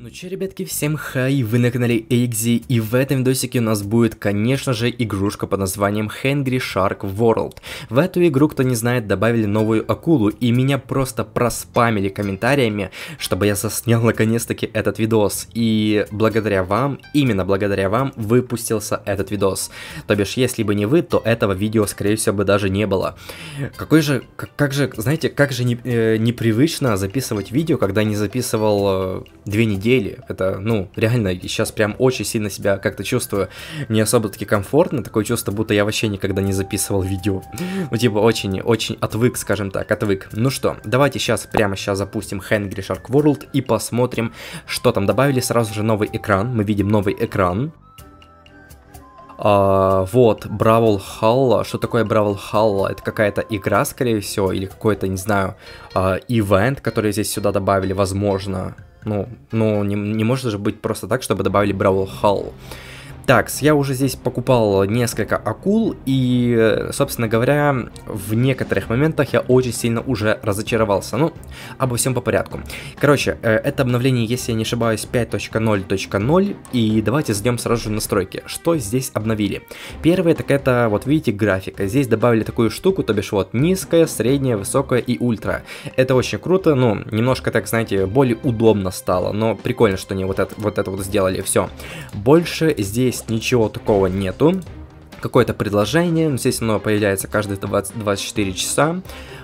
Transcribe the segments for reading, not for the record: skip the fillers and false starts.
Ну че, ребятки, всем хай, вы на канале EgZi, и в этом видосике у нас будет, конечно же, игрушка под названием Hungry Shark World. В эту игру, кто не знает, добавили новую акулу, и меня просто проспамили комментариями, чтобы я заснял наконец-таки этот видос. И благодаря вам, именно благодаря вам, выпустился этот видос. То бишь, если бы не вы, то этого видео, скорее всего, бы даже не было. Как же непривычно записывать видео, когда не записывал 2 недели. Это, ну, реально, сейчас прям очень сильно себя как-то чувствую не особо-таки комфортно, такое чувство, будто я вообще никогда не записывал видео. Ну, типа, очень-очень отвык, скажем так, отвык. Ну что, давайте сейчас, прямо сейчас запустим Hungry Shark World и посмотрим, что там добавили. Сразу же новый экран, мы видим новый экран. Вот, Brawlhalla. Что такое Brawlhalla? Это какая-то игра, скорее всего, или какой-то, не знаю, ивент, который здесь сюда добавили, возможно. Ну, не может же быть просто так, чтобы добавили Brawlhalla. Так, я уже здесь покупал несколько акул, и, собственно говоря, в некоторых моментах я очень сильно уже разочаровался. Ну, обо всем по порядку. Короче, это обновление, если я не ошибаюсь, 5.0.0, и давайте зайдем сразу же в настройки. Что здесь обновили? Первое, так это, вот видите, графика. Здесь добавили такую штуку, то бишь вот низкая, средняя, высокая и ультра. Это очень круто, ну, немножко так, знаете, более удобно стало, но прикольно, что они вот это сделали, все. Больше здесь ничего такого нету. Какое-то предложение, здесь оно появляется каждые 24 часа.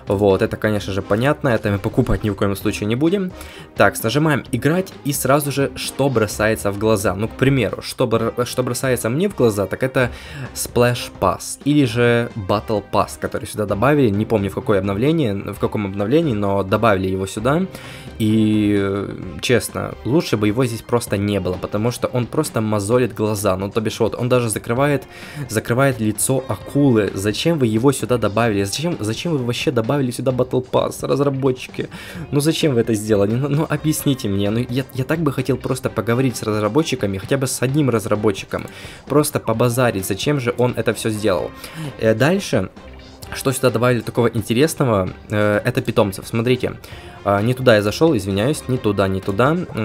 Вот, это, конечно же, понятно, это мы покупать ни в коем случае не будем. Так, нажимаем играть, и сразу же, что бросается в глаза. Ну, к примеру, что бросается мне в глаза, так это Splash Pass, или же Battle Pass, который сюда добавили, не помню в каком обновлении, но добавили его сюда. И, честно, лучше бы его здесь просто не было, потому что он просто мозолит глаза. Ну, то бишь, вот, он даже закрывает лицо акулы. Зачем вы его сюда добавили? Зачем вы вообще добавили сюда Battle Pass, разработчики? Ну зачем вы это сделали? Ну объясните мне. Ну, я так бы хотел просто поговорить с разработчиками, хотя бы с одним разработчиком. Просто побазарить, зачем же он это все сделал. Дальше, что сюда добавили такого интересного, это питомцев. Смотрите, не туда я зашел, извиняюсь, не туда.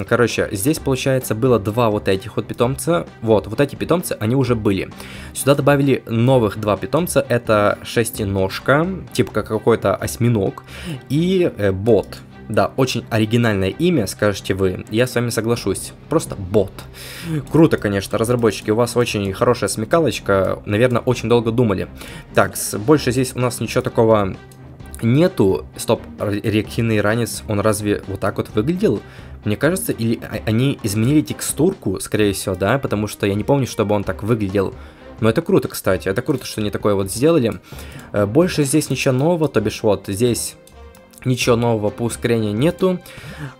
Короче, здесь, получается, было 2 вот этих вот питомца. Вот эти питомцы, они уже были. Сюда добавили новых 2 питомца, это шестиножка, типа как какой-то осьминог, и бот. Да, очень оригинальное имя, скажете вы, я с вами соглашусь, просто бот. Круто, конечно, разработчики, у вас очень хорошая смекалочка, наверное, очень долго думали. Так, больше здесь у нас ничего такого нету. Стоп, реактивный ранец, он разве вот так вот выглядел? Мне кажется, или они изменили текстурку, скорее всего, да, потому что я не помню, чтобы он так выглядел. Но это круто, кстати, это круто, что они такое вот сделали. Больше здесь ничего нового, то бишь вот здесь... Ничего нового по ускорению нету,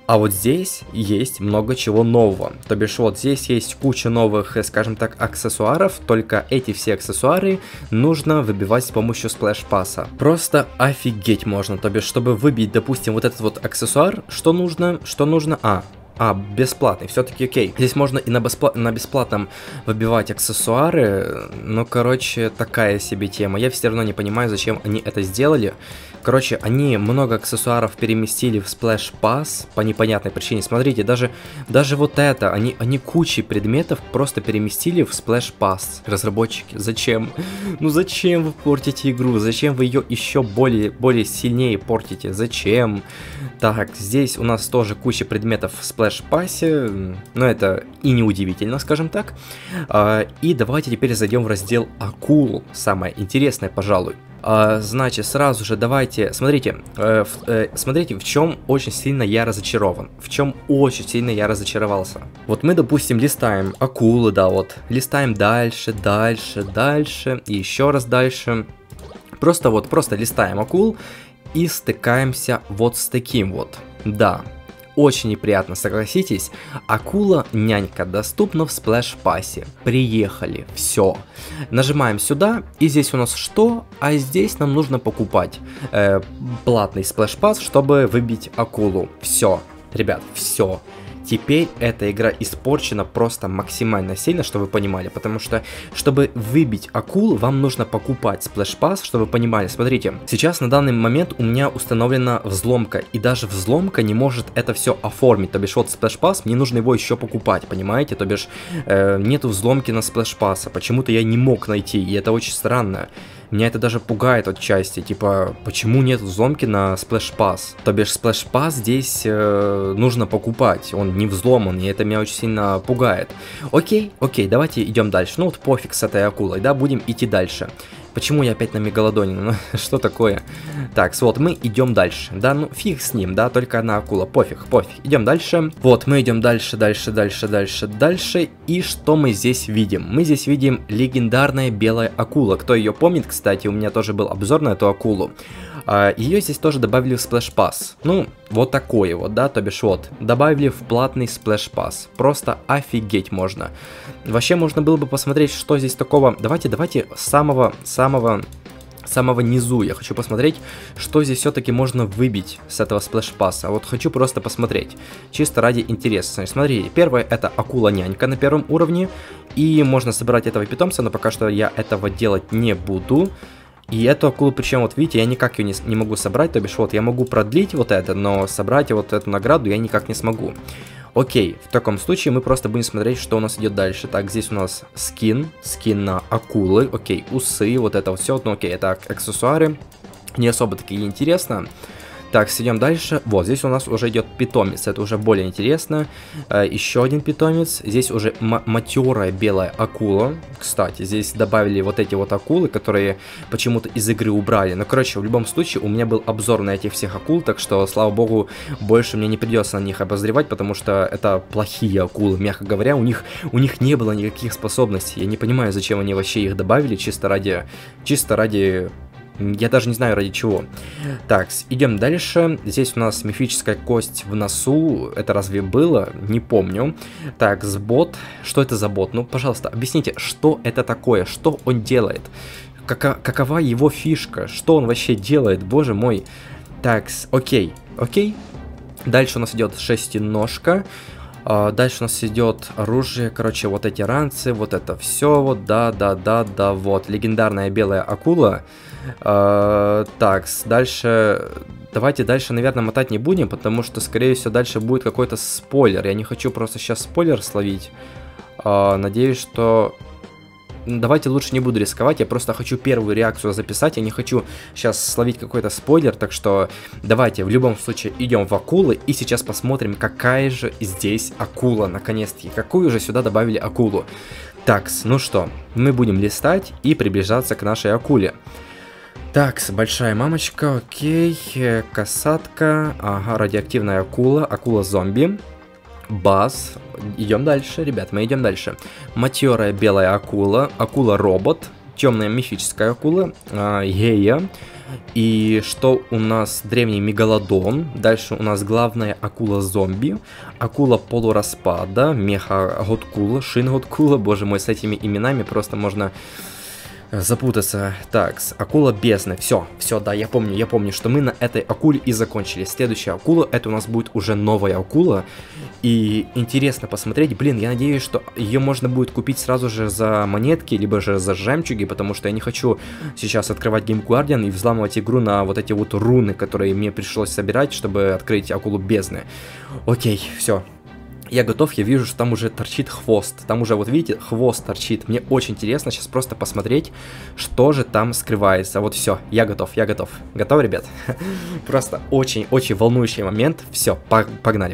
а вот здесь есть много чего нового. То бишь вот здесь есть куча новых, скажем так, аксессуаров, только эти все аксессуары нужно выбивать с помощью сплэш-пасса. Просто офигеть можно, то бишь чтобы выбить, допустим, вот этот вот аксессуар, что нужно? Бесплатный, все-таки окей. Здесь можно и на бесплатном выбивать аксессуары, но, короче, такая себе тема. Я все равно не понимаю, зачем они это сделали. Короче, они много аксессуаров переместили в Splash Pass по непонятной причине. Смотрите, даже вот это, они кучи предметов просто переместили в Splash Pass. Разработчики, зачем? Ну зачем вы портите игру? Зачем вы ее еще более сильнее портите? Зачем? Так, здесь у нас тоже куча предметов в Splash Пассе, но это и не удивительно, скажем так. И давайте теперь зайдем в раздел акул, самое интересное, пожалуй. Значит, сразу же давайте, смотрите, в чем очень сильно я разочарован, в чем очень сильно я разочаровался. Вот мы, допустим, листаем акулы, да, вот, листаем дальше, и еще раз дальше, просто листаем акул и стыкаемся вот с таким вот, да. Очень неприятно, согласитесь. Акула-нянька доступна в Splash Pass. Приехали, все. Нажимаем сюда, и здесь у нас что? А здесь нам нужно покупать платный Splash Pass, чтобы выбить акулу. Все, ребят, все. Теперь эта игра испорчена просто максимально сильно, чтобы вы понимали, потому что, чтобы выбить акул, вам нужно покупать Splash Pass, чтобы вы понимали. Смотрите, сейчас на данный момент у меня установлена взломка, и даже взломка не может это все оформить, то бишь вот Splash Pass, мне нужно его еще покупать, понимаете, то бишь нету взломки на Splash Pass, почему-то я не мог найти, и это очень странно. Меня это даже пугает отчасти, типа, почему нет взломки на Splash Pass? То бишь, Splash Pass здесь нужно покупать, он не взломан, и это меня очень сильно пугает. Окей, давайте идем дальше. Ну вот пофиг с этой акулой, да, будем идти дальше. Почему я опять на мегалодоне? Ну, что такое? Так, вот, мы идем дальше. Да, ну, фиг с ним, да, только одна акула. Пофиг. Идем дальше. Вот, мы идем дальше. И что мы здесь видим? Мы здесь видим легендарная белая акула. Кто ее помнит, кстати, у меня тоже был обзор на эту акулу. Ее здесь тоже добавили в Splash Pass. Ну, вот такое вот, да, то бишь вот. Добавили в платный Splash Pass. Просто офигеть можно. Вообще, можно было бы посмотреть, что здесь такого. Давайте с самого низу я хочу посмотреть, что здесь все-таки можно выбить с этого сплэш-пасса. Вот хочу просто посмотреть, чисто ради интереса. Смотри, первое — это акула-нянька на первом уровне, и можно собирать этого питомца, но пока что я этого делать не буду. И эту акулу, причем, вот видите, я никак ее не могу собрать, то бишь вот я могу продлить вот это, но собрать вот эту награду я никак не смогу. Окей, в таком случае мы просто будем смотреть, что у нас идет дальше. Так, здесь у нас скин на акулы, окей, усы, вот это вот все, ну окей, это аксессуары, не особо такие интересно. Так, идем дальше. Вот, здесь у нас уже идет питомец, это уже более интересно. Еще один питомец. Здесь уже матерая белая акула. Кстати, здесь добавили вот эти вот акулы, которые почему-то из игры убрали. Но, короче, в любом случае, у меня был обзор на этих всех акул, так что, слава богу, больше мне не придется на них обозревать, потому что это плохие акулы, мягко говоря. У них не было никаких способностей. Я не понимаю, зачем они вообще их добавили, чисто ради... Я даже не знаю, ради чего. Так, идем дальше. Здесь у нас мифическая кость в носу. Это разве было? Не помню. Так, бот. Что это за бот? Ну, пожалуйста, объясните, что это такое? Что он делает? Какова его фишка? Что он вообще делает? Боже мой. Так, окей. Дальше у нас идет шестиножка. Дальше у нас идет оружие, короче, вот эти ранцы, вот это все, вот, да, вот, легендарная белая акула. Так, дальше, давайте дальше, наверное, мотать не будем, потому что, скорее всего, дальше будет какой-то спойлер. Я не хочу просто сейчас спойлер словить, надеюсь, что... Давайте лучше не буду рисковать, я просто хочу первую реакцию записать, я не хочу сейчас словить какой-то спойлер, так что давайте в любом случае идем в акулы и сейчас посмотрим, какая же здесь акула, наконец-таки, какую же сюда добавили акулу. Так, ну что, мы будем листать и приближаться к нашей акуле. Так, большая мамочка, окей, касатка, ага, радиоактивная акула, акула-зомби. Бас. Идем дальше, ребят, мы идем дальше. Матерая белая акула, акула-робот, темная мифическая акула, гея. И что у нас? Древний мегалодон. Дальше у нас главная акула-зомби, акула полураспада, меха-готкула, шин-готкула. Боже мой, с этими именами просто можно... запутаться. Так, акула бездны. Все, да, я помню, что мы на этой акуле и закончили. Следующая акула, это у нас будет уже новая акула. И интересно посмотреть, блин, я надеюсь, что ее можно будет купить сразу же за монетки, либо же за жемчуги, потому что я не хочу сейчас открывать Game Guardian и взламывать игру на вот эти вот руны, которые мне пришлось собирать, чтобы открыть акулу бездны. Окей, все. Я готов, я вижу, что там уже торчит хвост. Там уже, вот видите, хвост торчит. Мне очень интересно сейчас просто посмотреть, что же там скрывается. Вот все, я готов. Готов, ребят? Просто очень-очень волнующий момент. Все, погнали.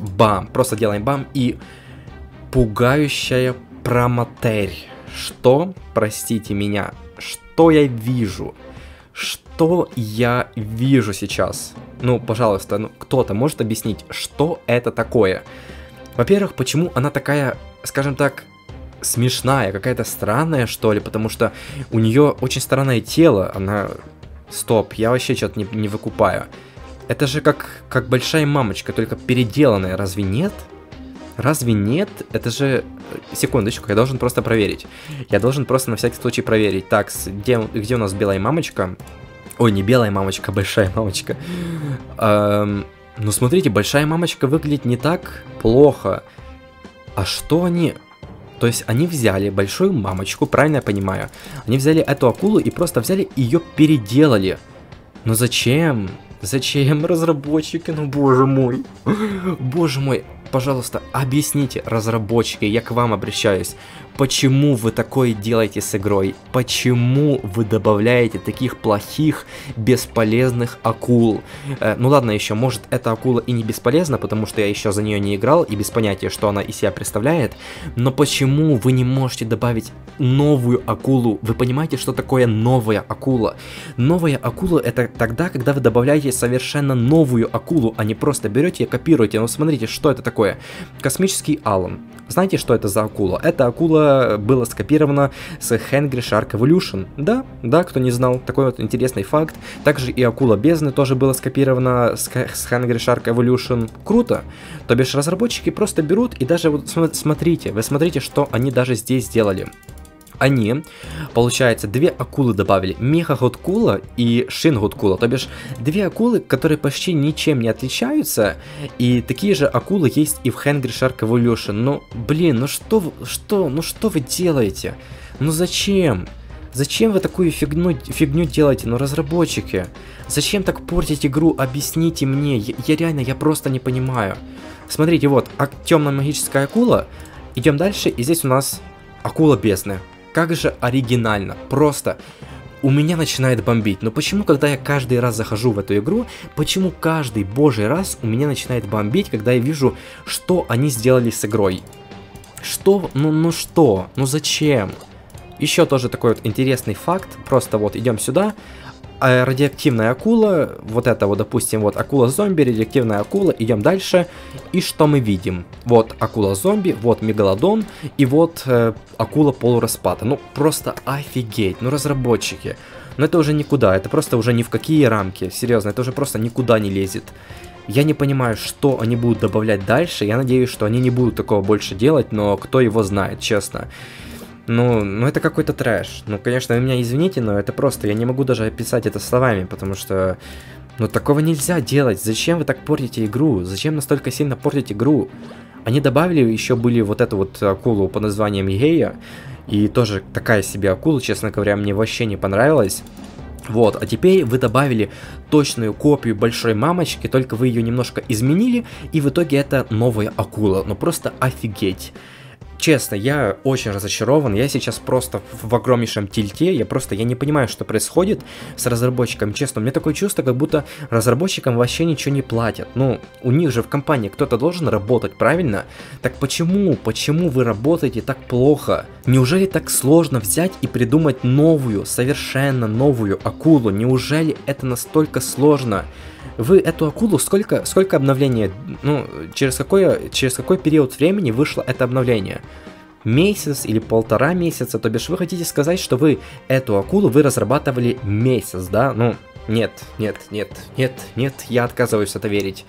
Бам, просто делаем бам. И пугающая промотерь. Что, простите меня, что я вижу? Что я вижу сейчас? Ну, пожалуйста, ну, кто-то может объяснить, что это такое? Во-первых, почему она такая, скажем так, смешная, какая-то странная, что ли? Потому что у нее очень странное тело, она... Стоп, я вообще что-то не выкупаю. Это же как большая мамочка, только переделанная, разве нет? Разве нет? Это же... Секундочку, я должен просто проверить. Я должен просто на всякий случай проверить. Так, где у нас белая мамочка? Ой, не белая мамочка, а большая мамочка. Ну смотрите, большая мамочка выглядит не так плохо. А что они... То есть они взяли большую мамочку, правильно я понимаю? Они взяли эту акулу и просто взяли ее переделали. Но зачем? Зачем, разработчики? Ну боже мой. Боже мой, пожалуйста, объясните, разработчики, я к вам обращаюсь. Почему вы такое делаете с игрой? Почему вы добавляете таких плохих, бесполезных акул? Ну ладно еще, может эта акула и не бесполезна, потому что я еще за нее не играл и без понятия, что она из себя представляет. Но почему вы не можете добавить новую акулу? Вы понимаете, что такое новая акула? Новая акула — это тогда, когда вы добавляете совершенно новую акулу, а не просто берете и копируете. Ну смотрите, что это такое? Космический алан. Знаете, что это за акула? Это акула было скопировано с Hungry Shark Evolution. Да, да, кто не знал, такой вот интересный факт. Также и акула бездны тоже было скопировано с Hungry Shark Evolution. Круто. То бишь разработчики просто берут и даже вот смотрите, вы смотрите, что они даже здесь сделали. Они, получается, две акулы добавили, меха-годкула и шин-годкула, то бишь две акулы, которые почти ничем не отличаются, и такие же акулы есть и в Hungry Shark Evolution. Ну, блин, ну что вы делаете? Ну зачем? Зачем вы такую фигню делаете, ну разработчики? Зачем так портить игру, объясните мне, я реально, я просто не понимаю. Смотрите, вот, темно-магическая акула, идем дальше, и здесь у нас акула бездны. Как же оригинально, просто у меня начинает бомбить. Но почему, когда я каждый раз захожу в эту игру, почему каждый божий раз у меня начинает бомбить, когда я вижу, что они сделали с игрой? Что? Ну что? Ну зачем? Еще тоже такой вот интересный факт, просто вот идем сюда. Радиоактивная акула, вот это вот, допустим, вот акула-зомби, радиоактивная акула, идем дальше, и что мы видим? Вот акула-зомби, вот мегалодон, и вот акула-полураспада. Ну, просто офигеть, ну, разработчики, ну, это уже никуда, это просто уже ни в какие рамки, серьезно, это уже просто никуда не лезет. Я не понимаю, что они будут добавлять дальше, я надеюсь, что они не будут такого больше делать, но кто его знает, честно. Ну это какой-то трэш. Ну, конечно, вы меня извините, но это просто... Я не могу даже описать это словами, потому что... Ну, такого нельзя делать. Зачем вы так портите игру? Зачем настолько сильно портить игру? Они добавили, еще были вот эту вот акулу по названием EgZi. И тоже такая себе акула, честно говоря, мне вообще не понравилась. Вот, а теперь вы добавили точную копию большой мамочки, только вы ее немножко изменили, и в итоге это новая акула. Ну, просто офигеть. Честно, я очень разочарован, я сейчас просто в огромнейшем тильте, я не понимаю, что происходит с разработчиком, честно, у меня такое чувство, как будто разработчикам вообще ничего не платят, ну, у них же в компании кто-то должен работать, правильно? Так почему вы работаете так плохо? Неужели так сложно взять и придумать новую, совершенно новую акулу? Неужели это настолько сложно? Вы эту акулу, сколько обновлений, ну, через какой период времени вышло это обновление? Месяц или полтора месяца, то бишь вы хотите сказать, что вы эту акулу разрабатывали месяц, да? Ну, нет, я отказываюсь в это верить.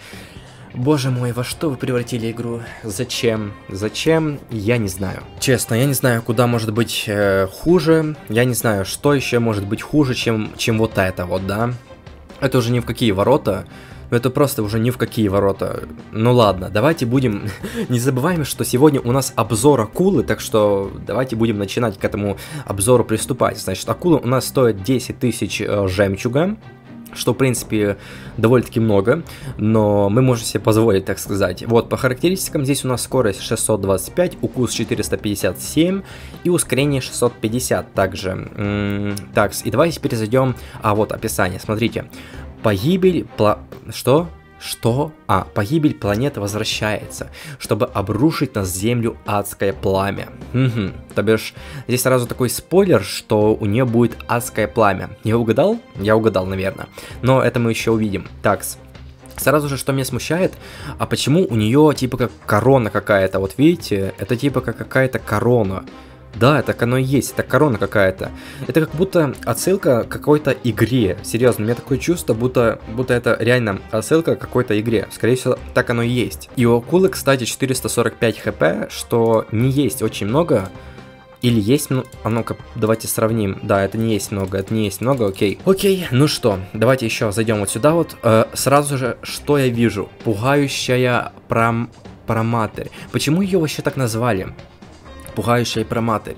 Боже мой, во что вы превратили игру? Зачем? Зачем? Я не знаю. Честно, я не знаю, куда может быть хуже, я не знаю, что еще может быть хуже, чем вот это вот, да? Это уже ни в какие ворота, это просто уже ни в какие ворота. Ну ладно, давайте будем, не забываем, что сегодня у нас обзор акулы, так что давайте будем начинать к этому обзору приступать. Значит, акула у нас стоит 10 тысяч жемчуга, что, в принципе, довольно-таки много, но мы можем себе позволить, так сказать. Вот, по характеристикам, здесь у нас скорость 625, укус 457 и ускорение 650 также. Так, и давайте перезайдем... А, вот описание, смотрите. Погибель... Что? Что? А, погибель планеты возвращается, чтобы обрушить на Землю адское пламя. Угу. То бишь, здесь сразу такой спойлер, что у нее будет адское пламя. Я угадал? Я угадал, наверное. Но это мы еще увидим. Такс. Сразу же, что меня смущает, а почему у нее типа как корона какая-то? Вот видите, это типа как какая-то корона. Да, так оно и есть, это корона какая-то. Это как будто отсылка к какой-то игре. Серьезно, у меня такое чувство, будто это реально отсылка к какой-то игре. Скорее всего, так оно и есть. И у акулы, кстати, 445 хп, что не есть очень много. Или есть много? А ну-ка, давайте сравним. Да, это не есть много, окей. Окей, ну что, давайте еще зайдем вот сюда вот. Сразу же, что я вижу? Пугающая проматерь. Почему ее вообще так назвали? Пугающая проматерь.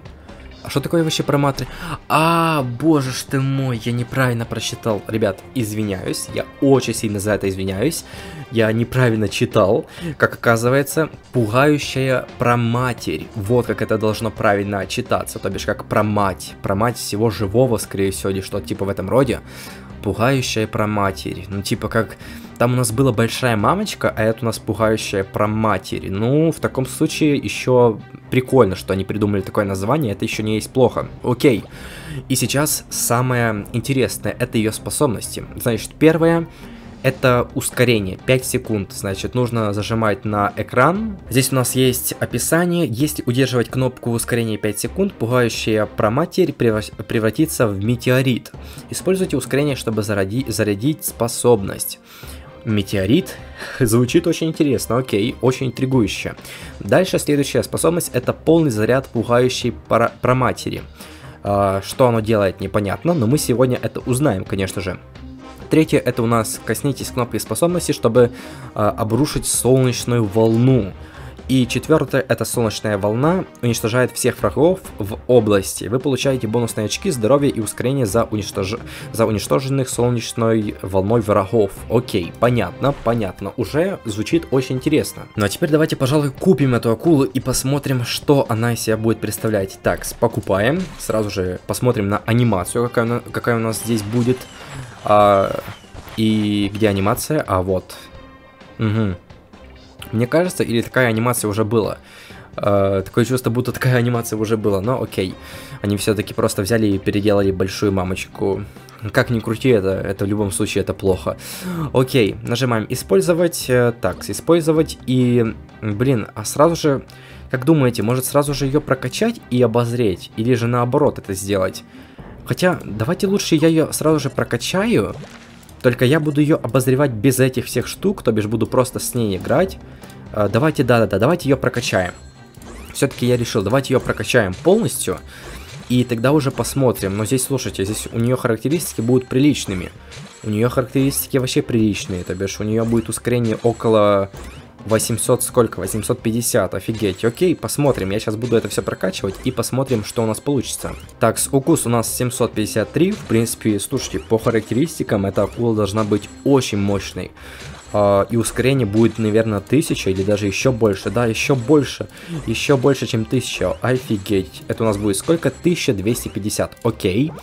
А что такое вообще проматерь? А, боже ж ты мой, я неправильно прочитал. Ребят, извиняюсь, я очень сильно за это извиняюсь. Я неправильно читал, как оказывается, пугающая проматерь. Вот как это должно правильно читаться, то бишь как промать. Промать всего живого, скорее всего, или что-то типа в этом роде. Пугающая проматерь. Ну, типа как... Там у нас была большая мамочка, а это у нас пугающая проматерь. Ну, в таком случае еще прикольно, что они придумали такое название, это еще не есть плохо. Окей. И сейчас самое интересное, это ее способности. Значит, первое, это ускорение, 5 секунд, значит, нужно зажимать на экран. Здесь у нас есть описание, если удерживать кнопку ускорения 5 секунд, пугающая проматерь превратится в метеорит. Используйте ускорение, чтобы зарядить способность. Метеорит звучит очень интересно, окей, очень интригующе. Дальше следующая способность, это полный заряд пугающей проматери. Что оно делает, непонятно, но мы сегодня это узнаем, конечно же. Третье, это у нас коснитесь кнопки способности, чтобы обрушить солнечную волну. И четвертое, это солнечная волна уничтожает всех врагов в области. Вы получаете бонусные очки здоровья и ускорение за уничтоженных солнечной волной врагов. Окей, понятно. Уже звучит очень интересно. Ну а теперь давайте, пожалуй, купим эту акулу и посмотрим, что она из себя будет представлять. Так, покупаем. Сразу же посмотрим на анимацию, какая у нас здесь будет. И где анимация? А вот. Угу. Мне кажется, или такая анимация уже была. Такое чувство, будто такая анимация уже была, но окей. Они все-таки просто взяли и переделали большую мамочку. Как ни крути, это в любом случае это плохо. Окей, нажимаем использовать. Так, использовать. И, блин, а сразу же, как думаете, может сразу же ее прокачать и обозреть? Или же наоборот это сделать? Хотя, давайте лучше я ее сразу же прокачаю. Только я буду ее обозревать без этих всех штук, то бишь буду просто с ней играть. Давайте, давайте ее прокачаем. Все-таки я решил, давайте ее прокачаем полностью. И тогда уже посмотрим. Но здесь, слушайте, здесь у нее характеристики будут приличными. У нее характеристики вообще приличные, то бишь у нее будет ускорение около 800, сколько? 850, офигеть. Окей, посмотрим, я сейчас буду это все прокачивать и посмотрим, что у нас получится. Так, укус у нас 753, в принципе, слушайте, по характеристикам эта акула должна быть очень мощной. И ускорение будет, наверное, 1000 или даже еще больше, да, еще больше, чем 1000, офигеть. Это у нас будет сколько? 1250, окей.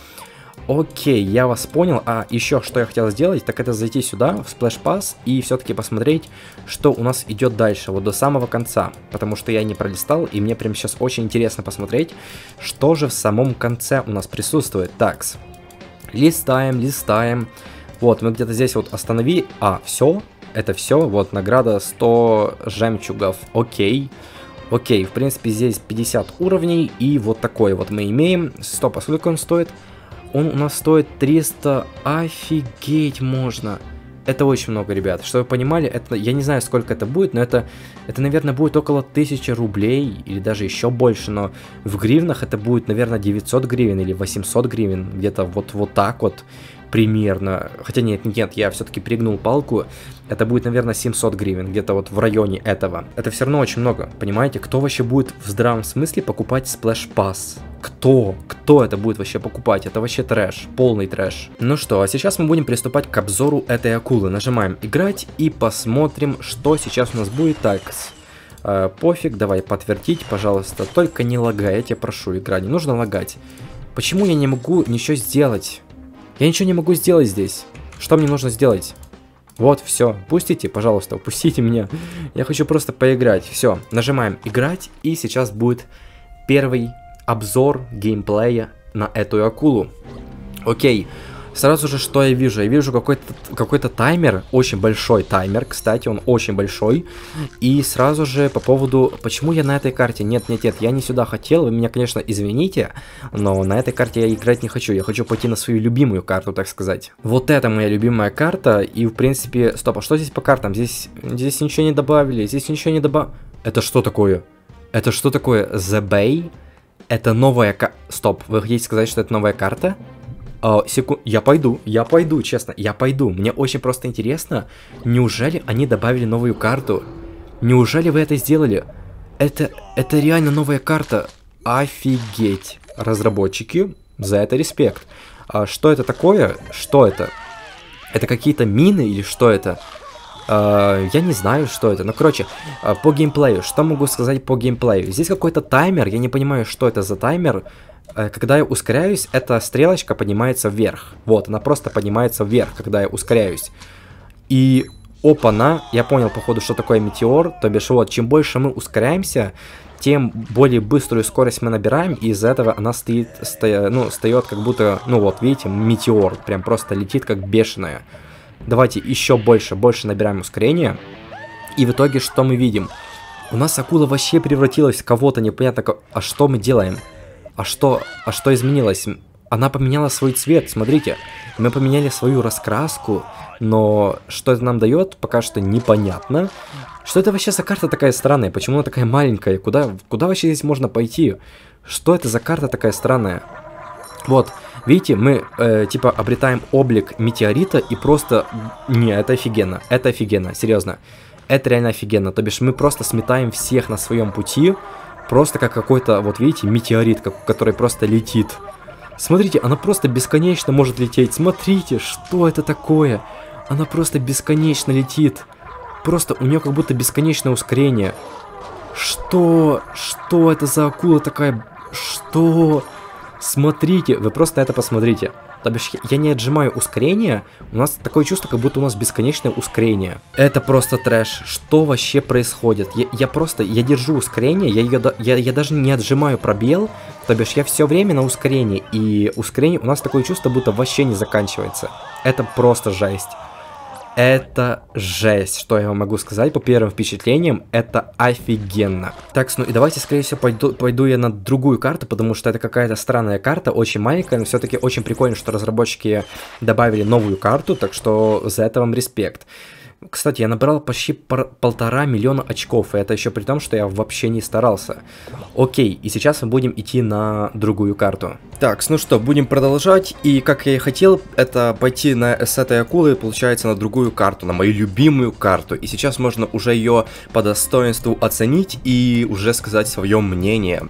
Окей, я вас понял. А еще что я хотел сделать, так это зайти сюда, в Splash Pass, и все-таки посмотреть, что у нас идет дальше, вот до самого конца. Потому что я не пролистал, и мне прямо сейчас очень интересно посмотреть, что же в самом конце у нас присутствует. Такс. Листаем. Вот, мы где-то здесь вот останови. А, все, это все. Вот, награда 100 жемчугов. Окей. Окей, в принципе, здесь 50 уровней, и вот такой вот мы имеем. Стоп, а сколько он стоит? Он у нас стоит 300, офигеть можно. Это очень много, ребят. Чтобы вы понимали, это, я не знаю, сколько это будет, но это, наверное, будет около 1000 рублей или даже еще больше, но в гривнах это будет, наверное, 900 гривен или 800 гривен, где-то вот так вот примерно. Хотя нет, я все-таки пригнул палку. Это будет, наверное, 700 гривен, где-то вот в районе этого. Это все равно очень много, понимаете? Кто вообще будет в здравом смысле покупать Splash Pass? Кто это будет вообще покупать? Это вообще трэш, полный трэш. Ну что, а сейчас мы будем приступать к обзору этой акулы. Нажимаем играть и посмотрим, что сейчас у нас будет. Так, пофиг, давай подтвердить, пожалуйста. Только не лагай, я тебя прошу, игра, не нужно лагать. Почему я не могу ничего сделать? Я ничего не могу сделать здесь. Что мне нужно сделать? Вот, все. Пустите, пожалуйста, упустите меня. Я хочу просто поиграть. Все, нажимаем играть. И сейчас будет первый обзор геймплея на эту акулу. Окей. Сразу же, что я вижу? Я вижу какой-то таймер. Очень большой таймер, кстати. Он очень большой. И сразу же по поводу... Почему я на этой карте? Нет, я не сюда хотел. Вы меня, конечно, извините. Но на этой карте я играть не хочу. Я хочу пойти на свою любимую карту, так сказать. Вот это моя любимая карта. И, в принципе... Стоп, а что здесь по картам? Здесь ничего не добавили. Это что такое? The Bay? Это новая карта. Стоп, вы хотите сказать, что это новая карта? Секунду, я пойду, честно, я пойду. Мне очень просто интересно, неужели они добавили новую карту? Неужели вы это сделали? Это реально новая карта. Офигеть. Разработчики, за это респект. Что это такое? Что это? Это какие-то мины или что это? Я не знаю, что это. Ну, короче, по геймплею. Что могу сказать по геймплею? Здесь какой-то таймер, я не понимаю, что это за таймер. Когда я ускоряюсь, эта стрелочка поднимается вверх. Вот, она просто поднимается вверх, когда я ускоряюсь. И, опа-на, я понял, походу, что такое метеор. То бишь, вот, чем больше мы ускоряемся, тем более быструю скорость мы набираем. И из-за этого она встает как будто, ну вот, видите, метеор. Прям просто летит как бешеная. Давайте еще больше набираем ускорение. И в итоге, что мы видим? У нас акула вообще превратилась в кого-то, непонятно, а что мы делаем? А что изменилось? Она поменяла свой цвет, смотрите. Мы поменяли свою раскраску, но что это нам дает, пока что непонятно. Что это вообще за карта такая странная? Почему она такая маленькая? Куда вообще здесь можно пойти? Что это за карта такая странная? Вот, видите, мы типа обретаем облик метеорита и просто... Не, это офигенно, серьезно. Это реально офигенно, то бишь мы просто сметаем всех на своем пути. Просто как какой-то, вот видите, метеорит, который просто летит. Смотрите, она просто бесконечно может лететь. Смотрите, что это такое? Она просто бесконечно летит. Просто у нее как будто бесконечное ускорение. Что? Что это за акула такая? Что? Смотрите, вы просто это посмотрите. То бишь, я не отжимаю ускорение. У нас такое чувство, как будто у нас бесконечное ускорение. Это просто трэш. Что вообще происходит? Я держу ускорение, я даже не отжимаю пробел. То бишь, я все время на ускорении. И ускорение у нас такое чувство, будто вообще не заканчивается. Это просто жесть. Это жесть, что я вам могу сказать по первым впечатлениям, это офигенно. Так, ну и давайте, скорее всего, пойду я на другую карту, потому что это какая-то странная карта, очень маленькая, но все-таки очень прикольно, что разработчики добавили новую карту, так что за это вам респект. Кстати, я набрал почти 1,5 миллиона очков, и это еще при том, что я вообще не старался. Окей, и сейчас мы будем идти на другую карту. Так, ну что, будем продолжать, и как я и хотел, это пойти с этой акулы, получается, на другую карту, на мою любимую карту. И сейчас можно уже ее по достоинству оценить и уже сказать свое мнение.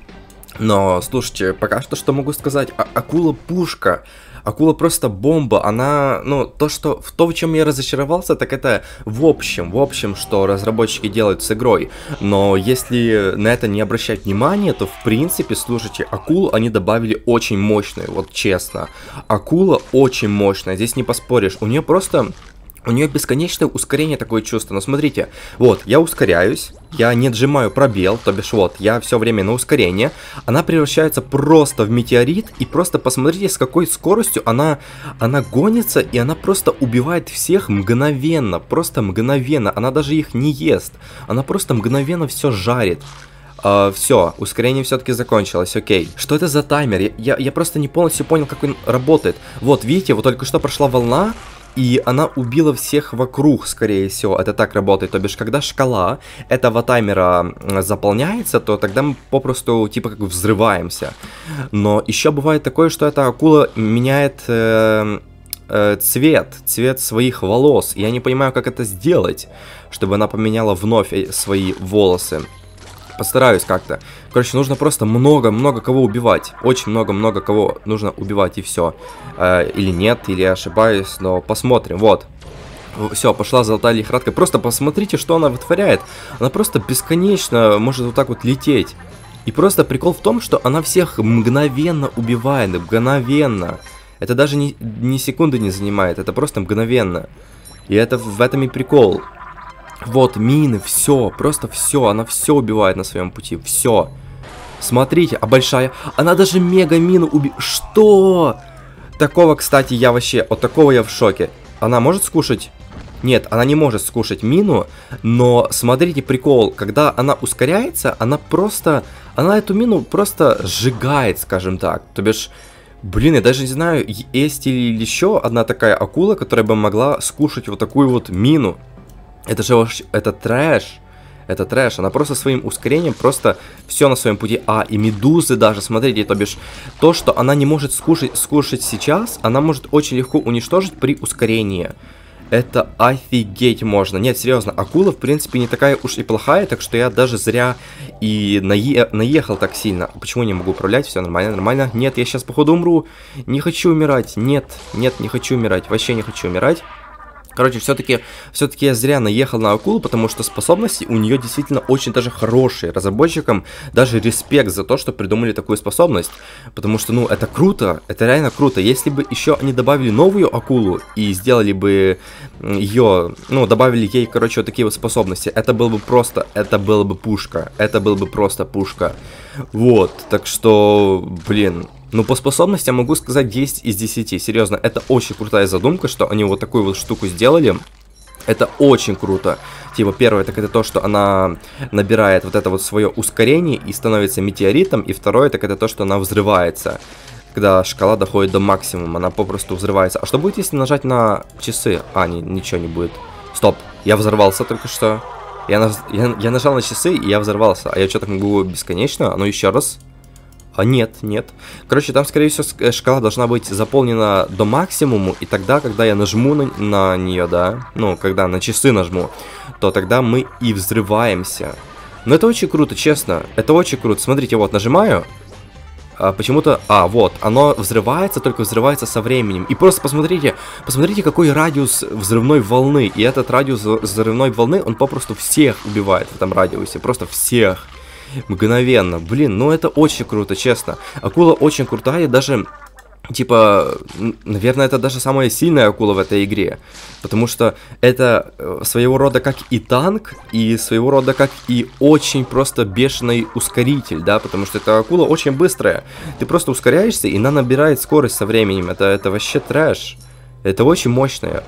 Но, слушайте, пока что могу сказать, акула-пушка. Акула просто бомба, она, ну, в чем я разочаровался, так это в общем, что разработчики делают с игрой. Но если на это не обращать внимания, то, в принципе, слушайте, акулу они добавили очень мощную, вот честно. Акула очень мощная, здесь не поспоришь, у нее бесконечное ускорение, такое чувство. Но смотрите, вот, я ускоряюсь, я не отжимаю пробел, то бишь вот, я все время на ускорение. Она превращается просто в метеорит, и просто посмотрите, с какой скоростью она гонится, и она просто убивает всех мгновенно, просто мгновенно. Она даже их не ест, она просто мгновенно все жарит. Все, ускорение все-таки закончилось, окей. Что это за таймер? Я просто не полностью понял, как он работает. Вот, видите, вот только что прошла волна, и она убила всех вокруг, скорее всего. Это так работает. То бишь, когда шкала этого таймера заполняется, то тогда мы попросту, типа, как взрываемся. Но еще бывает такое, что эта акула меняет цвет своих волос. Я не понимаю, как это сделать, чтобы она поменяла вновь свои волосы. Постараюсь как-то. Короче, нужно просто много-много кого убивать. Очень много-много кого нужно убивать, и все. Или нет, или я ошибаюсь, но посмотрим. Вот. Все, пошла золотая лихорадка. Просто посмотрите, что она вытворяет. Она просто бесконечно может вот так вот лететь. И просто прикол в том, что она всех мгновенно убивает. Мгновенно. Это даже ни секунды не занимает. Это просто мгновенно. И это в этом и прикол. Вот, мины, все, просто все, она все убивает на своем пути, все. Смотрите, а большая, она даже мега мину убивает. Что? Такого, кстати, я вообще, от такого я в шоке. Она может скушать? Нет, она не может скушать мину, но смотрите, прикол, когда она ускоряется, она эту мину просто сжигает, скажем так, то бишь... Блин, я даже не знаю, есть ли еще одна такая акула, которая бы могла скушать вот такую вот мину. Это же это трэш. это трэш. Она просто своим ускорением, просто все на своем пути. А, и медузы даже, смотрите, то бишь, то, что она не может скушать сейчас, она может очень легко уничтожить при ускорении. Это офигеть можно. Нет, серьезно, акула, в принципе, не такая уж и плохая, так что я даже зря и наехал так сильно. Почему я не могу управлять? Все нормально, нормально. Нет, я сейчас, походу, умру. Не хочу умирать. Нет, не хочу умирать. Вообще не хочу умирать. Короче, все-таки я зря наехал на акулу, потому что способности у нее действительно очень даже хорошие. Разработчикам даже респект за то, что придумали такую способность. Потому что, ну, это круто, это реально круто. Если бы еще они добавили новую акулу и сделали бы ее, ну, добавили ей, короче, вот такие вот способности, это было бы просто, это было бы пушка. Это было бы просто пушка. Вот, так что, блин... Ну, по способностям могу сказать 10 из 10. Серьезно, это очень крутая задумка, что они вот такую вот штуку сделали. Это очень круто. Типа, первое, так это то, что она набирает вот это вот свое ускорение и становится метеоритом. И второе, так это то, что она взрывается. Когда шкала доходит до максимума, она попросту взрывается. А что будет, если нажать на часы? А, не, ничего не будет. Стоп, я взорвался только что. Я нажал на часы, и я взорвался. А я что, так могу бесконечно? Ну, еще раз. А нет. Короче, там, скорее всего, шкала должна быть заполнена до максимума, и тогда, когда я нажму на нее, да, ну, когда на часы нажму, то тогда мы и взрываемся. Но это очень круто, честно, это очень круто. Смотрите, вот, нажимаю, а почему-то, вот, оно взрывается, только взрывается со временем. И просто посмотрите, какой радиус взрывной волны, и этот радиус взрывной волны, он попросту всех убивает в этом радиусе, просто всех. Мгновенно, блин, ну это очень круто, честно. Акула очень крутая, даже, типа, наверное, это даже самая сильная акула в этой игре. Потому что это своего рода как и танк, и своего рода как и очень просто бешеный ускоритель, да, потому что эта акула очень быстрая. Ты просто ускоряешься, и она набирает скорость со временем, это вообще трэш. Это очень мощная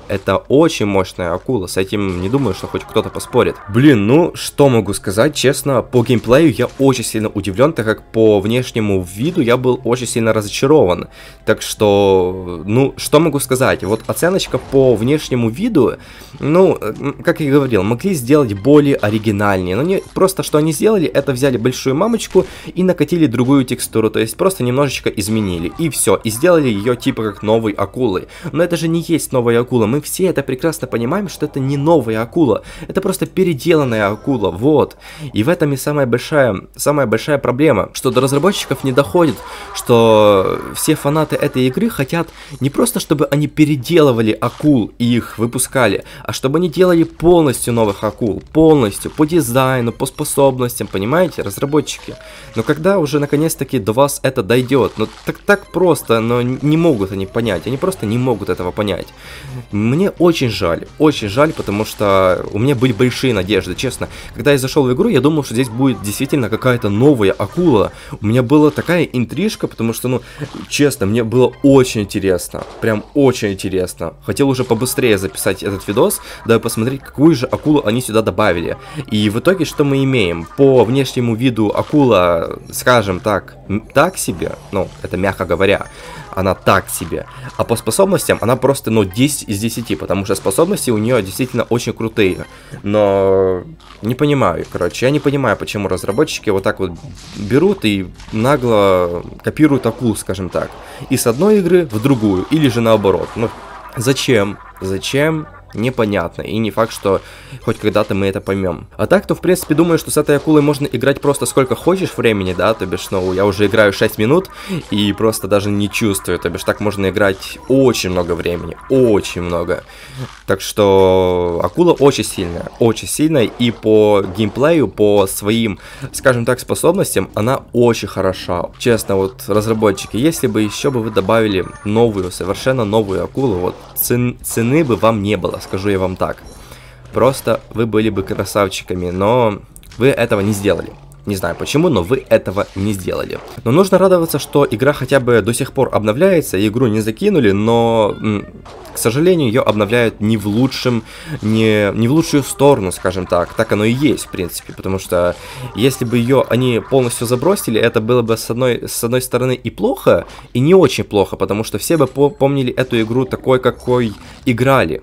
акула, с этим не думаю, что хоть кто-то поспорит. Блин, ну, что могу сказать, честно, по геймплею я очень сильно удивлен, так как по внешнему виду я был очень сильно разочарован. Так что, ну, что могу сказать, вот оценочка по внешнему виду, ну, как я и говорил, могли сделать более оригинальнее, но не, просто что они сделали, это взяли большую мамочку и накатили другую текстуру, то есть просто немножечко изменили, и все, и сделали ее типа как новой акулы, но это же не есть новая акула, мы все это прекрасно понимаем, что это не новая акула, это просто переделанная акула, вот. И в этом и самая большая проблема, что до разработчиков не доходит, что все фанаты этой игры хотят не просто, чтобы они переделывали акул и их выпускали, а чтобы они делали полностью новых акул, полностью, по дизайну, по способностям, понимаете, разработчики. Но когда уже наконец-таки до вас это дойдет, ну так просто, но не могут они понять, они просто не могут этого понять. Мне очень жаль, потому что у меня были большие надежды, честно. Когда я зашел в игру, я думал, что здесь будет действительно какая-то новая акула. У меня была такая интрижка, потому что, ну, честно, мне было очень интересно. Прям очень интересно. Хотел уже побыстрее записать этот видос, дабы посмотреть, какую же акулу они сюда добавили. И в итоге, что мы имеем? По внешнему виду акула, скажем так себе, ну, это мягко говоря, она так себе. А по способностям она просто, ну, 10 из 10, потому что способности у нее действительно очень крутые. Но не понимаю, короче, я не понимаю, почему разработчики вот так вот берут и нагло копируют акул, скажем так. И с одной игры в другую, или же наоборот. Ну, зачем? Зачем? Непонятно, и не факт, что хоть когда-то мы это поймем. А так, то, в принципе, думаю, что с этой акулой можно играть просто сколько хочешь времени, да, то бишь, ну, я уже играю 6 минут и просто даже не чувствую, то бишь, так можно играть очень много времени, очень много. Так что акула очень сильная, и по геймплею, по своим, скажем так, способностям, она очень хороша. Честно, вот, разработчики, если бы еще бы вы добавили новую, совершенно новую акулу, вот, цены бы вам не было. Скажу я вам так. Просто вы были бы красавчиками, но вы этого не сделали. Не знаю почему, но вы этого не сделали. Но нужно радоваться, что игра хотя бы до сих пор обновляется, и игру не закинули, но, к сожалению, ее обновляют не в лучшую сторону, скажем так. Так оно и есть, в принципе, потому что если бы ее они полностью забросили, это было бы с одной стороны и плохо, и не очень плохо, потому что все бы помнили эту игру такой, какую играли,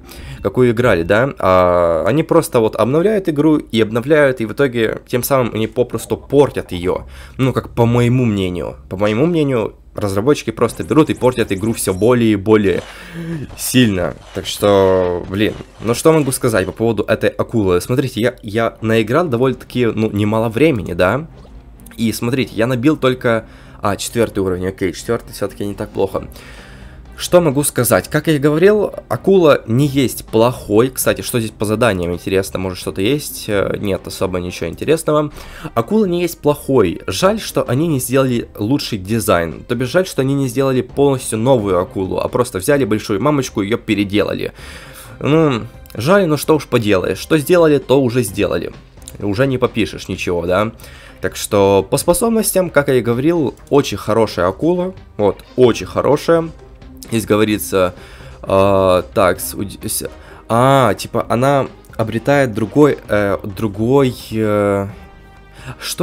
да. А они просто вот обновляют игру и обновляют, и в итоге тем самым они попросту портят ее. Ну, как по моему мнению. По моему мнению, разработчики просто берут и портят игру все более и более сильно. Так что, блин, ну что могу сказать по поводу этой акулы? Смотрите, я наиграл довольно-таки, ну, немало времени, да. И смотрите, я набил только... А, 4-й уровень, окей, 4-й все-таки не так плохо. Что могу сказать? Как я и говорил, акула не есть плохой. Кстати, что здесь по заданиям интересно? Может, что-то есть? Нет, особо ничего интересного. Акула не есть плохой. Жаль, что они не сделали лучший дизайн. То бишь, жаль, что они не сделали полностью новую акулу, а просто взяли большую мамочку и ее переделали. Ну, жаль, но что уж поделаешь. Что сделали, то уже сделали. Уже не попишешь ничего, да? Так что, по способностям, как я и говорил, очень хорошая акула. Вот, очень хорошая. Здесь говорится, типа она обретает другой, что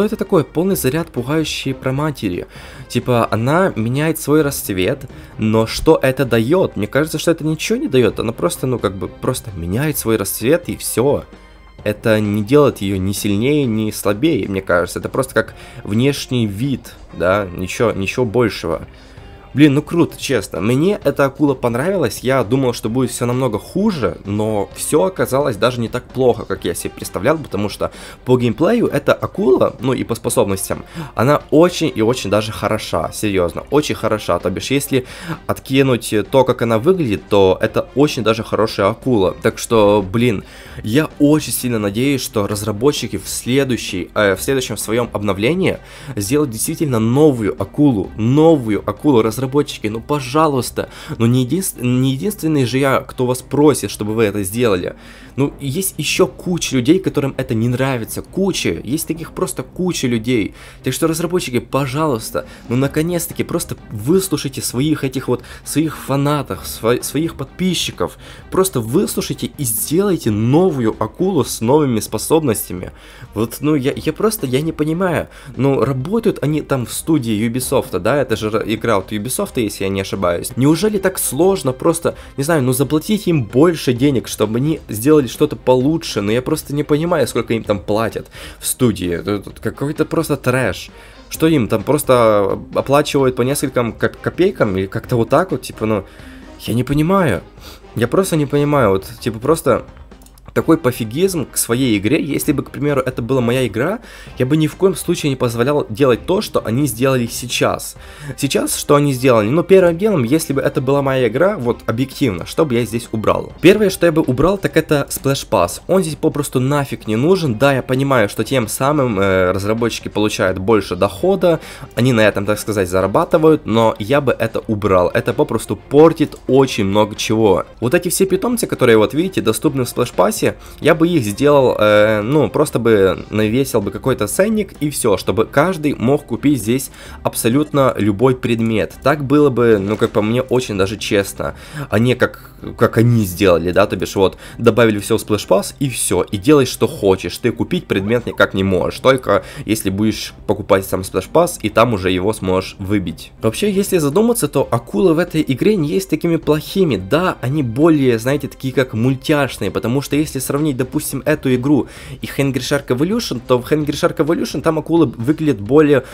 это такое? Полный заряд, пугающий праматери. Типа она меняет свой расцвет, но что это дает? Мне кажется, что это ничего не дает, она просто, ну как бы, просто меняет свой расцвет и все. Это не делает ее ни сильнее, ни слабее, мне кажется, это просто как внешний вид, да, ничего большего. Блин, ну круто, честно. Мне эта акула понравилась, я думал, что будет все намного хуже, но все оказалось даже не так плохо, как я себе представлял, потому что по геймплею эта акула, ну и по способностям, она очень и очень даже хороша, серьезно, очень хороша. То бишь, если откинуть то, как она выглядит, то это очень даже хорошая акула. Так что, блин, я очень сильно надеюсь, что разработчики в следующем своем обновлении сделают действительно новую акулу разработчиков. Разработчики, ну пожалуйста, но не единственный же я, кто вас просит, чтобы вы это сделали. Ну, есть еще куча людей, которым это не нравится, куча, есть таких просто куча людей. Так что, разработчики, пожалуйста, ну наконец-таки просто выслушайте своих фанатов, своих подписчиков, просто выслушайте и сделайте новую акулу с новыми способностями. Вот, ну, я не понимаю, ну, работают они там в студии Ubisoft, да, это же игра от Ubisoft, если я не ошибаюсь. Неужели так сложно просто, не знаю, ну заплатить им больше денег, чтобы они сделали что-то получше, но я просто не понимаю, сколько им там платят в студии. Тут какой-то просто трэш. Что им там просто оплачивают по нескольким копейкам или как-то вот так вот, типа, ну, я не понимаю. Я просто не понимаю, вот, типа, просто... Такой пофигизм к своей игре, если бы, к примеру, это была моя игра, я бы ни в коем случае не позволял делать то, что они сделали сейчас. Сейчас, что они сделали? Ну, первым делом, если бы это была моя игра, вот, объективно, что бы я здесь убрал? Первое, что я бы убрал, так это Splash Pass. Он здесь попросту нафиг не нужен. Да, я понимаю, что тем самым разработчики получают больше дохода, они на этом, так сказать, зарабатывают, но я бы это убрал. Это попросту портит очень много чего. Вот эти все питомцы, которые, вот, видите, доступны в Splash Pass, я бы их сделал, ну, просто бы навесил бы какой-то ценник и все, чтобы каждый мог купить здесь абсолютно любой предмет. Так было бы, ну, как по мне, очень даже честно, а не как они сделали, да, то бишь вот, добавили все в Splash Pass и все, и делай, что хочешь, ты купить предмет никак не можешь, только если будешь покупать сам Splash Pass, и там уже его сможешь выбить. Вообще, если задуматься, то акулы в этой игре не есть такими плохими, да, они более, знаете, такие как мультяшные, потому что если сравнить, допустим, эту игру и Hungry Shark Evolution, то в Hungry Shark Evolution там акулы выглядят более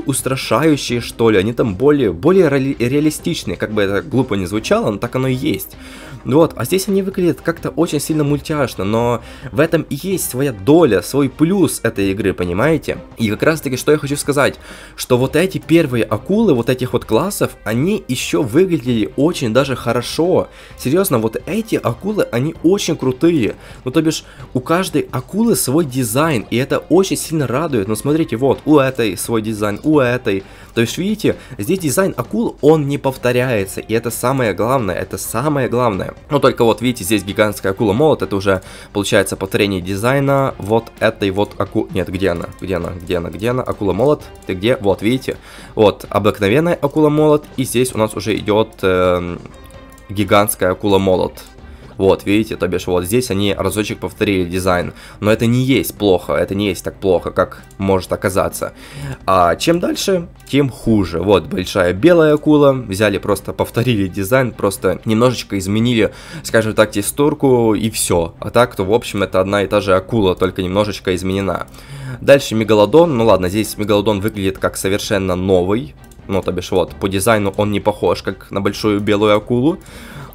устрашающие, что ли, они там более реалистичные, как бы это глупо не звучало, но так оно и есть. Вот, а здесь они выглядят как-то очень сильно мультяшно, но в этом и есть своя доля, свой плюс этой игры, понимаете? И как раз таки, что я хочу сказать, что вот эти первые акулы, вот этих вот классов, они еще выглядели очень даже хорошо. Серьезно, вот эти акулы, они очень крутые. Ну, то бишь, у каждой акулы свой дизайн, и это очень сильно радует. Но смотрите, вот, у этой свой дизайн, у этой. То есть, видите, здесь дизайн акул, он не повторяется, и это самое главное, это самое главное. Но только вот, видите, здесь гигантская акула-молот, это уже, получается, повторение дизайна вот этой вот акулы. Нет, где она? Где она? Где она? Где она? Акула-молот, ты где? Вот, видите? Вот, обыкновенная акула-молот, и здесь у нас уже идет гигантская акула-молот. Вот, видите, то бишь, вот здесь они разочек повторили дизайн. Но это не есть плохо, это не есть так плохо, как может оказаться. А чем дальше, тем хуже. Вот, большая белая акула, взяли просто, повторили дизайн, просто немножечко изменили, скажем так, текстурку и все. А так, то, в общем, это одна и та же акула, только немножечко изменена. Дальше мегалодон, ну ладно, здесь мегалодон выглядит как совершенно новый. Ну, то бишь, вот, по дизайну он не похож, как на большую белую акулу.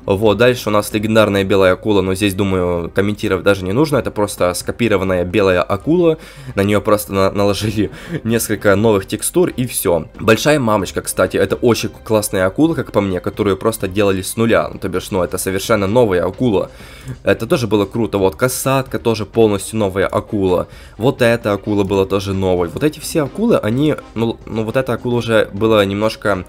Вот, дальше у нас легендарная белая акула, но здесь, думаю, комментировать даже не нужно, это просто скопированная белая акула, на нее просто наложили несколько новых текстур и все. Большая мамочка, кстати, это очень классная акула, как по мне, которую просто делали с нуля, ну, то бишь, ну, это совершенно новая акула, это тоже было круто, вот, касатка тоже полностью новая акула, вот эта акула была тоже новой, вот эти все акулы, они, ну вот эта акула уже была немножко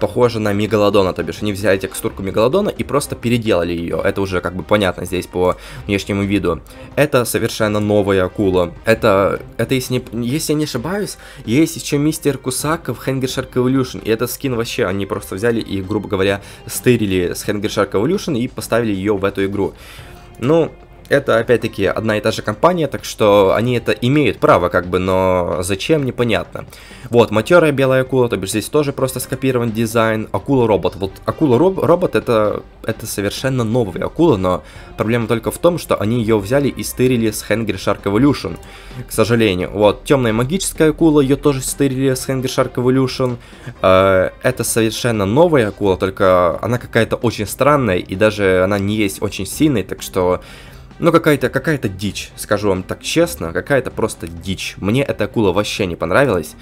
похожа на мегалодона, то бишь, они взяли текстурку мегалодона и просто переделали ее, это уже как бы понятно здесь по внешнему виду. Это совершенно новая акула. Это если я не ошибаюсь, есть еще мистер Кусака в Hungry Shark Evolution, и этот скин вообще, они просто взяли и, грубо говоря, стырили с Hungry Shark Evolution и поставили ее в эту игру. Ну, это опять-таки одна и та же компания, так что они это имеют право, как бы, но зачем, непонятно. Вот, матерая белая акула, то бишь здесь тоже просто скопирован дизайн. Акула-робот. Вот акула-робот это совершенно новая акула, но проблема только в том, что они ее взяли и стырили с Hungry Shark Evolution, к сожалению. Вот, темная магическая акула, ее тоже стырили с Hungry Shark Evolution. Это совершенно новая акула, только она какая-то очень странная, и даже она не есть очень сильной, так что... Ну, какая-то дичь, скажу вам так честно, какая-то просто дичь. Мне эта акула вообще не понравилась.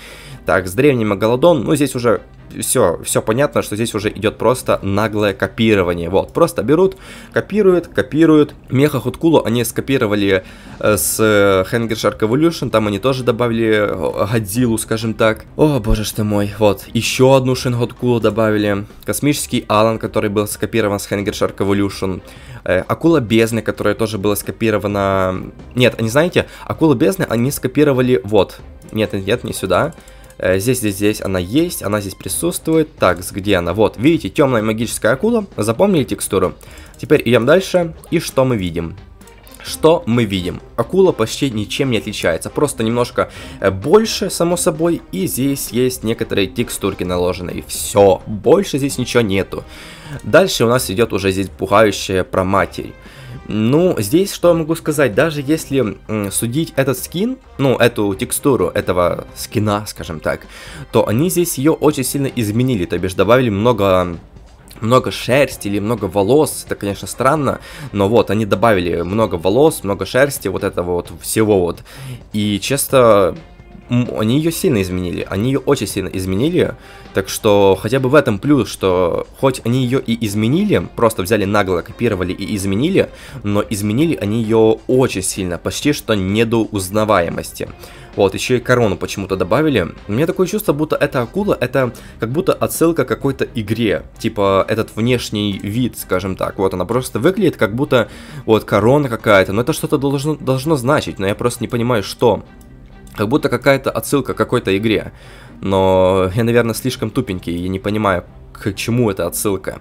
Так, с древним мегалодон, ну, здесь уже все понятно, что здесь уже идет просто наглое копирование. Вот, просто берут, копируют. Меха-хуткулу они скопировали с Hungry Shark Evolution, там они тоже добавили Годзиллу, скажем так. О, боже ж ты мой, вот, еще одну Шинготкулу добавили. Космический Алан, который был скопирован с Hungry Shark Evolution. Акула Бездны, которая тоже была скопирована... Нет, не знаете, Акула Бездны они скопировали вот. Нет, не сюда. Здесь она есть, она здесь присутствует. Так, где она? Вот, видите, темная магическая акула. Запомнили текстуру? Теперь идем дальше. И что мы видим? Что мы видим? Акула почти ничем не отличается, просто немножко больше, само собой. И здесь есть некоторые текстурки наложенные. Все, больше здесь ничего нету. Дальше у нас идет уже здесь пугающая про матерь. Ну, здесь что я могу сказать, даже если судить этот скин, ну, эту текстуру этого скина, скажем так, то они здесь ее очень сильно изменили, то бишь добавили много шерсти или много волос, это, конечно, странно, но вот, они добавили много волос, много шерсти, вот этого вот всего вот, и честно... Они ее сильно изменили, они ее очень сильно изменили, так что хотя бы в этом плюс, что хоть они ее и изменили, просто взяли нагло, копировали и изменили, но изменили они ее очень сильно, почти что не до узнаваемости. Вот, еще и корону почему-то добавили. У меня такое чувство, будто эта акула, это как будто отсылка к какой-то игре. Типа, этот внешний вид, скажем так. Вот, она просто выглядит, как будто, вот, корона какая-то. Но это что-то должно значить, но я просто не понимаю, что... Как будто какая-то отсылка к какой-то игре. Но я, наверное, слишком тупенький и не понимаю, к чему эта отсылка.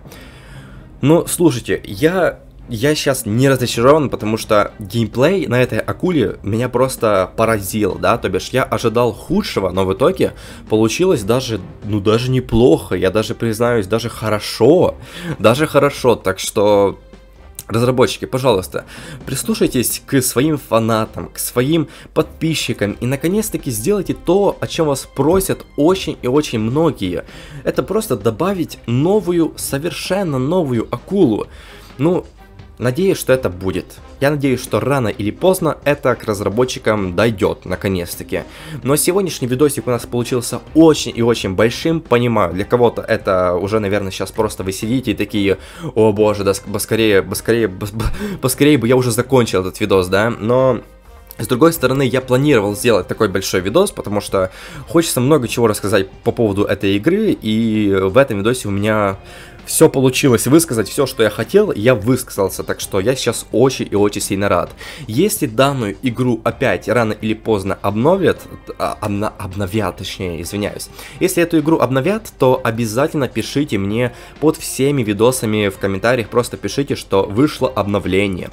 Ну, слушайте, я сейчас не разочарован, потому что геймплей на этой акуле меня просто поразил, да, то бишь я ожидал худшего, но в итоге получилось даже, ну, даже неплохо, я даже признаюсь, даже хорошо, так что... Разработчики, пожалуйста, прислушайтесь к своим фанатам, к своим подписчикам и наконец-таки сделайте то, о чем вас просят очень и очень многие. Это просто добавить новую, совершенно новую акулу. Ну, Надеюсь, что это будет. Я надеюсь, что рано или поздно это к разработчикам дойдет, наконец-таки. Но сегодняшний видосик у нас получился очень и очень большим, понимаю. Для кого-то это уже, наверное, сейчас просто вы сидите и такие: о боже, да поскорее бы я уже закончил этот видос, да? Но... с другой стороны, я планировал сделать такой большой видос, потому что хочется много чего рассказать по поводу этой игры, и в этом видосе у меня все получилось высказать, все, что я хотел, я высказался, так что я сейчас очень и очень сильно рад. Если данную игру опять рано или поздно обновят, если эту игру обновят, то обязательно пишите мне под всеми видосами в комментариях, просто пишите, что вышло обновление.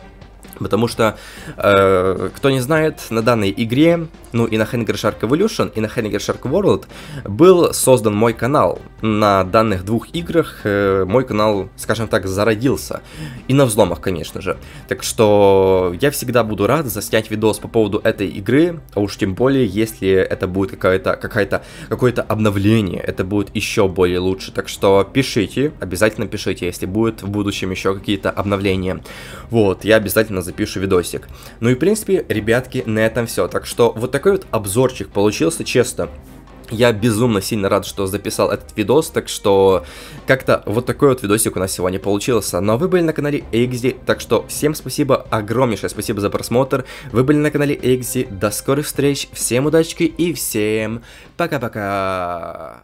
Потому что, кто не знает, на данной игре, ну и на Hungry Shark Evolution, и на Hungry Shark World был создан мой канал. На данных двух играх мой канал, скажем так, зародился. И на взломах, конечно же. Так что я всегда буду рад заснять видос по поводу этой игры, а уж тем более, если это будет какое-то обновление, это будет еще более лучше. Так что пишите, обязательно пишите, если будет в будущем еще какие-то обновления. Вот, я обязательно запишу видосик. Ну и в принципе, ребятки, на этом все. Так что вот такой вот обзорчик получился, честно. Я безумно сильно рад, что записал этот видос, так что как-то вот такой вот видосик у нас сегодня получился. Но вы были на канале EgZi, так что всем спасибо, огромнейшее спасибо за просмотр. Вы были на канале EgZi, до скорых встреч, всем удачи и всем пока-пока!